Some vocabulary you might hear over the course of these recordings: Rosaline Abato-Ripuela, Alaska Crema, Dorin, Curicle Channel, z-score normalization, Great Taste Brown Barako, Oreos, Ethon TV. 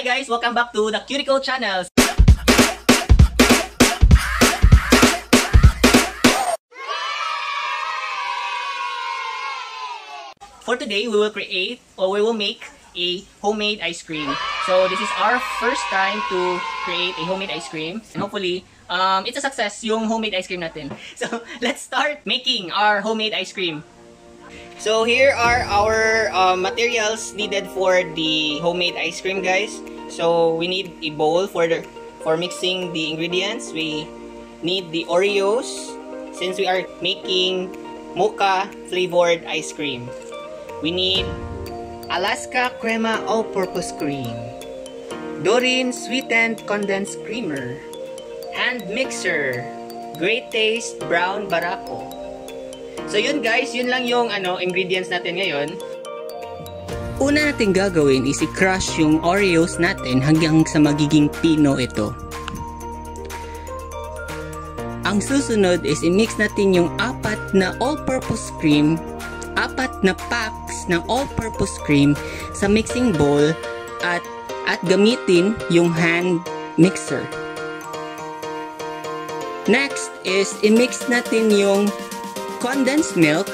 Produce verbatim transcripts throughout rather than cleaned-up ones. Hi guys! Welcome back to the Curicle Channel! For today, we will create or we will make a homemade ice cream. So this is our first time to create a homemade ice cream. And hopefully, um, it's a success yung homemade ice cream natin. So let's start making our homemade ice cream. So here are our uh, materials needed for the homemade ice cream, guys. So we need a bowl for the, for mixing the ingredients. We need the Oreos since we are making mocha flavored ice cream. We need Alaska Crema all-purpose cream, Dorin sweetened condensed creamer, hand mixer, Great Taste Brown Barako. So yun guys, yun lang yung ano ingredients natin ngayon. Una natin gagawin is i-crush yung Oreos natin hanggang sa magiging pino ito. Ang susunod is i-mix natin yung apat na all-purpose cream, apat na packs ng all-purpose cream sa mixing bowl at at gamitin yung hand mixer. Next is i-mix natin yung condensed milk,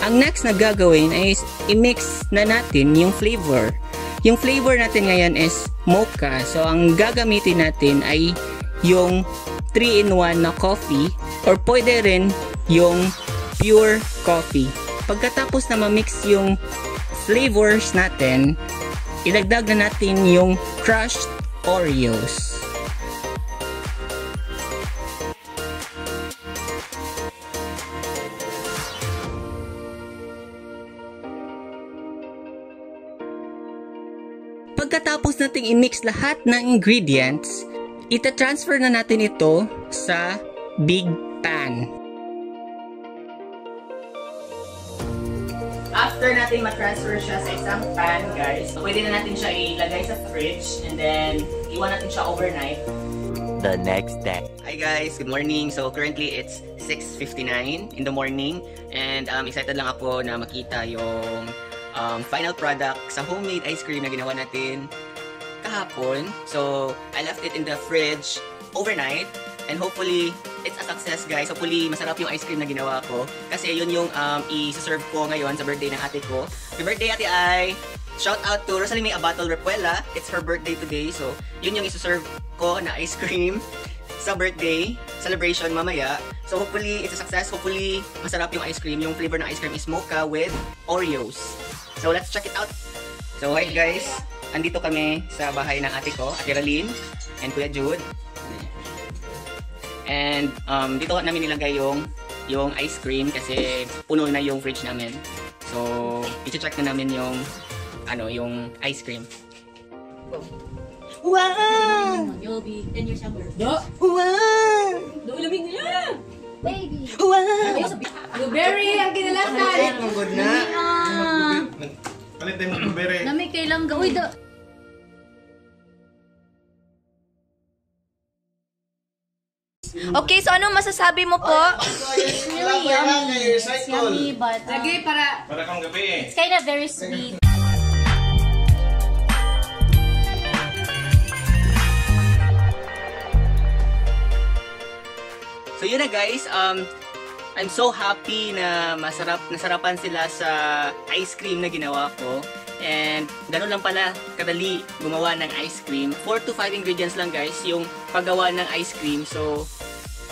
ang next na gagawin is i-mix na natin yung flavor. Yung flavor natin ngayon is mocha, so ang gagamitin natin ay yung three in one na coffee or pwede rin yung pure coffee. Pagkatapos na ma-mix yung flavors natin, idagdag na natin yung crushed Oreos. Pagkatapos nating i-mix lahat ng ingredients, ita-transfer na natin ito sa big pan. After natin ma-transfer siya sa isang pan, guys, pwede na natin siya ilagay sa fridge and then iwan natin siya overnight. The next day. Hi guys, good morning. So currently it's six fifty-nine in the morning and um, excited lang ako na makita yung um, final product sa homemade ice cream na ginawa natin kahapon. So I left it in the fridge overnight and hopefully it's a success, guys. Hopefully, masarap yung ice cream na ginawa ko. Kasi yun yung um, i-serve ko ngayon sa birthday ng ate ko. Happy birthday, Ate Ay! Shout out to Rosaline Abato-Ripuela. It's her birthday today. So, yun yung i-serve ko na ice cream sa birthday celebration mamaya. So, hopefully, it's a success. Hopefully, masarap yung ice cream. Yung flavor ng ice cream is mocha with Oreos. So, let's check it out. So, hi guys. Andito kami sa bahay ng ate ko, Ate Raline and Kuya Jude. And um, dito namin nilagay yung, yung ice cream kasi puno na yung fridge namin. So, i-check na namin yung, ano, yung ice cream. Wow! You'll be ten years younger. Wow! Lumig na! Baby! Wow! Blueberry! Ang kinalasan! Ang good na! Palit tayo ng blueberry. Lamig kailang gawin. Okay, so ano masasabi mo po? It's really yummy. It's yummy, but... Lagi, para... Para kang gabi eh. It's kinda very sweet. So yun na guys, um, I'm so happy na masarap, nasarapan sila sa ice cream na ginawa ko. And gano'n lang pala kadali gumawa ng ice cream. four to five ingredients lang guys yung paggawa ng ice cream. So,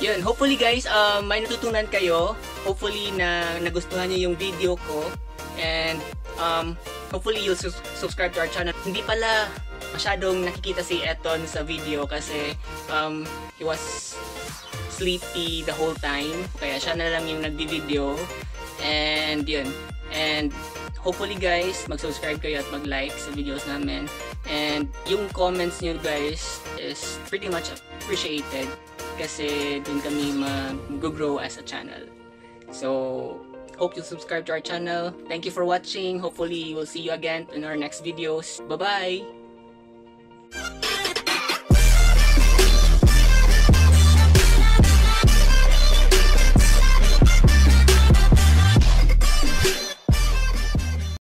yun. Hopefully guys, uh, may natutunan kayo. Hopefully na nagustuhan nyo yung video ko. And um, hopefully you'll su subscribe to our channel. Hindi pala masyadong nakikita si Eton sa video kasi um, he was sleepy the whole time. Kaya siya na lang yung nagbi-video. And yun. And... hopefully guys, mag-subscribe kayo at mag-like sa videos namin. And yung comments nyo guys is pretty much appreciated kasi dun kami mag-grow as a channel. So, hope you subscribe to our channel. Thank you for watching. Hopefully, we'll see you again in our next videos. Bye-bye!